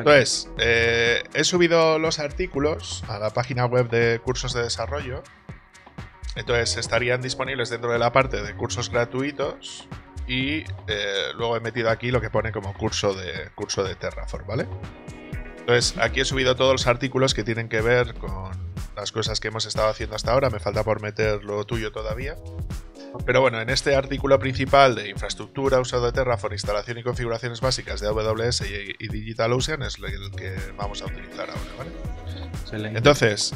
Entonces, he subido los artículos a la página web de Cursos de Desarrollo. Entonces estarían disponibles dentro de la parte de cursos gratuitos. Y luego he metido aquí lo que pone como curso de Terraform, ¿vale? Entonces aquí he subido todos los artículos que tienen que ver con las cosas que hemos estado haciendo hasta ahora. Me falta por meter lo tuyo todavía. Pero bueno, en este artículo principal de infraestructura, usado de Terraform, instalación y configuraciones básicas de AWS y DigitalOcean es el que vamos a utilizar ahora, ¿vale? Excelente. Entonces,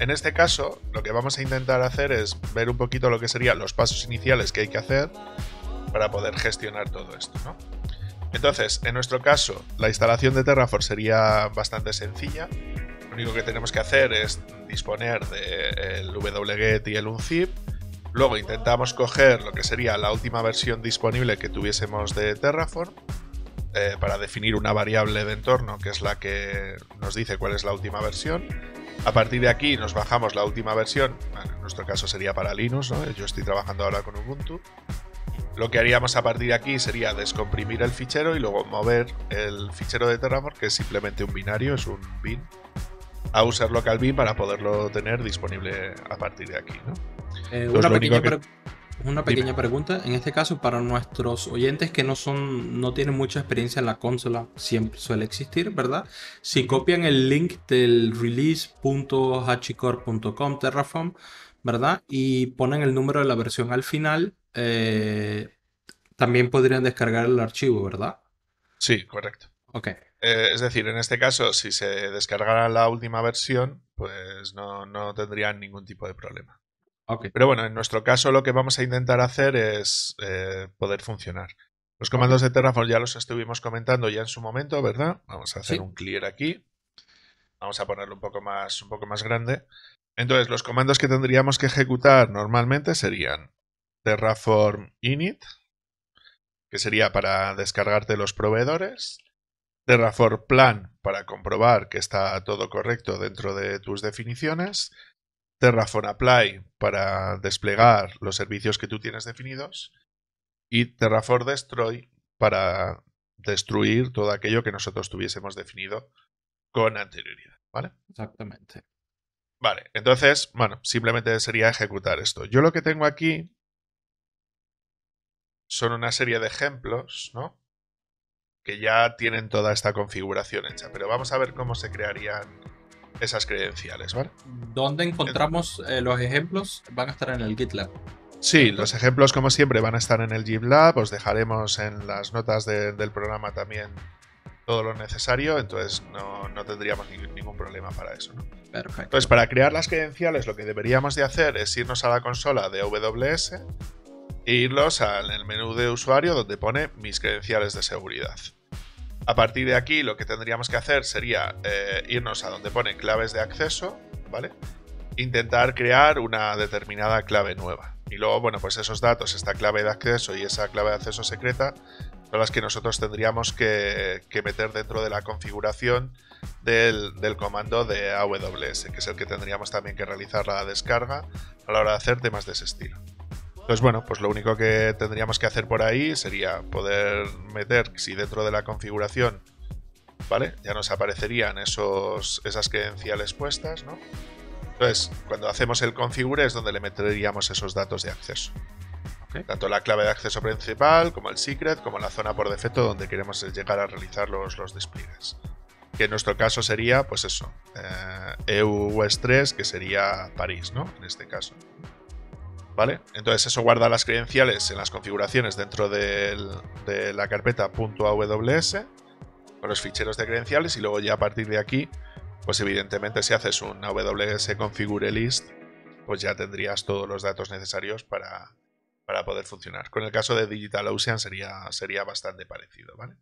en este caso, lo que vamos a intentar hacer es ver un poquito lo que serían los pasos iniciales que hay que hacer para poder gestionar todo esto, ¿no? Entonces, en nuestro caso, la instalación de Terraform sería bastante sencilla. Lo único que tenemos que hacer es disponer del WGET y el UNZIP. Luego intentamos coger lo que sería la última versión disponible que tuviésemos de Terraform para definir una variable de entorno que es la que nos dice cuál es la última versión. A partir de aquí nos bajamos la última versión, en nuestro caso sería para Linux, ¿no? Yo estoy trabajando ahora con Ubuntu. Lo que haríamos a partir de aquí sería descomprimir el fichero y luego mover el fichero de Terraform, que es simplemente un binario, es un bin, a usar local bin para poderlo tener disponible a partir de aquí, ¿no? Una pequeña pregunta, en este caso para nuestros oyentes que no tienen mucha experiencia en la consola, siempre suele existir, ¿verdad? Si copian el link del release.hashcore.com Terraform, ¿verdad? Y ponen el número de la versión al final, también podrían descargar el archivo, ¿verdad? Sí, correcto. Ok. Es decir, en este caso, si se descargara la última versión, pues no tendrían ningún tipo de problema. Okay. Pero bueno, en nuestro caso lo que vamos a intentar hacer es poder funcionar. Los comandos de Terraform ya los estuvimos comentando ya en su momento, ¿verdad? Vamos a hacer un clear aquí. Vamos a ponerlo un poco más grande. Entonces, los comandos que tendríamos que ejecutar normalmente serían Terraform init, que sería para descargarte los proveedores. Terraform plan, para comprobar que está todo correcto dentro de tus definiciones. Terraform Apply para desplegar los servicios que tú tienes definidos y Terraform Destroy para destruir todo aquello que nosotros tuviésemos definido con anterioridad, ¿vale? Exactamente. Vale, entonces, bueno, simplemente sería ejecutar esto. Yo lo que tengo aquí son una serie de ejemplos, ¿no? Que ya tienen toda esta configuración hecha, pero vamos a ver cómo se crearían esas credenciales, ¿vale? ¿Dónde encontramos los ejemplos? Van a estar en el GitLab. Sí, los ejemplos, como siempre, van a estar en el GitLab. Os dejaremos en las notas del programa también todo lo necesario. Entonces no tendríamos ningún problema para eso, ¿no? Perfecto. Entonces, para crear las credenciales, lo que deberíamos de hacer es irnos a la consola de AWS e irnos al menú de usuario donde pone mis credenciales de seguridad. A partir de aquí lo que tendríamos que hacer sería irnos a donde pone claves de acceso, ¿vale? Intentar crear una determinada clave nueva. Y luego, bueno, pues esos datos, esta clave de acceso y esa clave de acceso secreta son las que nosotros tendríamos que meter dentro de la configuración del comando de AWS, que es el que tendríamos también que realizar la descarga a la hora de hacer temas de ese estilo. Entonces, bueno, pues lo único que tendríamos que hacer por ahí sería poder meter, si dentro de la configuración, ¿vale? Ya nos aparecerían esas credenciales puestas, ¿no? Entonces, cuando hacemos el configure es donde le meteríamos esos datos de acceso. Okay. Tanto la clave de acceso principal, como el secret, como la zona por defecto donde queremos llegar a realizar los despliegues. Que en nuestro caso sería, pues eso, EU West 3, que sería París, ¿no? En este caso. ¿Vale? Entonces eso guarda las credenciales en las configuraciones dentro de la carpeta .aws con los ficheros de credenciales y luego ya a partir de aquí, pues evidentemente si haces un aws configure list, pues ya tendrías todos los datos necesarios para poder funcionar. Con el caso de DigitalOcean sería bastante parecido, ¿vale?